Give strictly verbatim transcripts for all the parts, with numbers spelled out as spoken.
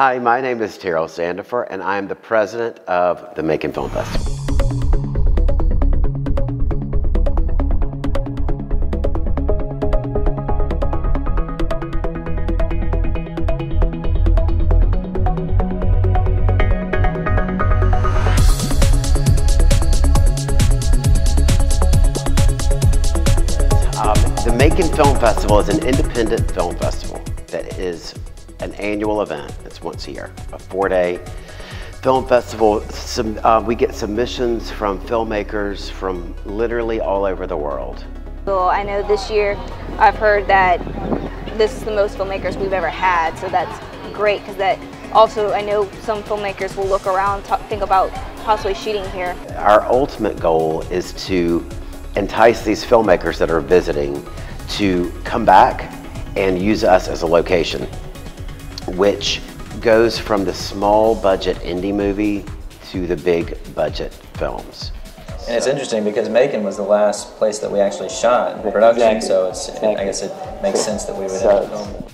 Hi, my name is Terrell Sandifer, and I am the president of the Macon Film Festival. Um, the Macon Film Festival is an independent film festival that is an annual event. It's once a year, a four-day film festival. Some, uh, we get submissions from filmmakers from literally all over the world. Well, I know this year I've heard that this is the most filmmakers we've ever had, so that's great, because that also, I know some filmmakers will look around, talk, think about possibly shooting here. Our ultimate goal is to entice these filmmakers that are visiting to come back and use us as a location, which goes from the small budget indie movie to the big budget films. And so, it's interesting because Macon was the last place that we actually shot in production, exactly. so it's, exactly. I guess it makes sense that we would so, have film.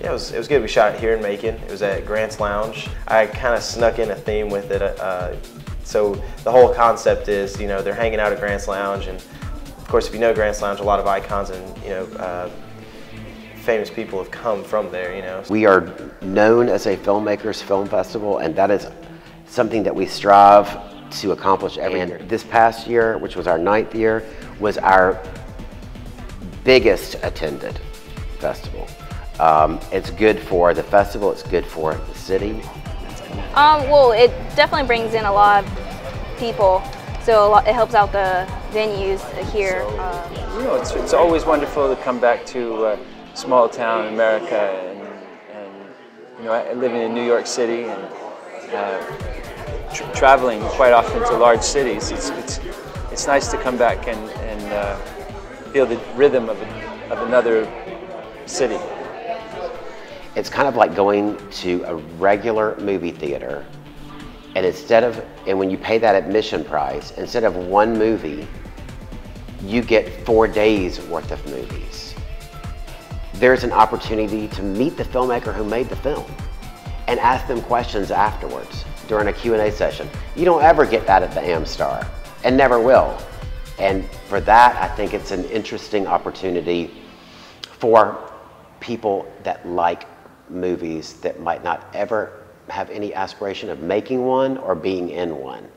Yeah, it was, it was good. We shot it here in Macon. It was at Grant's Lounge. I kind of snuck in a theme with it. Uh, so the whole concept is, you know, they're hanging out at Grant's Lounge, and of course, if you know Grant's Lounge, a lot of icons and, you know, uh, famous people have come from there, you know. We are known as a filmmakers film festival, and that is something that we strive to accomplish every year. This past year, which was our ninth year, was our biggest attended festival. Um, it's good for the festival, it's good for the city. Um, well, it definitely brings in a lot of people, so a lot, it helps out the venues here. So, um, you know, it's, it's always wonderful to come back to uh, small town America, and, and you know, living in New York City and uh, tra traveling quite often to large cities, it's it's it's nice to come back and and uh, feel the rhythm of of another city. It's kind of like going to a regular movie theater, and instead of and when you pay that admission price, instead of one movie, you get four days worth of movies. There's an opportunity to meet the filmmaker who made the film and ask them questions afterwards during a Q and A session. You don't ever get that at the AmStar, and never will. And for that, I think it's an interesting opportunity for people that like movies that might not ever have any aspiration of making one or being in one.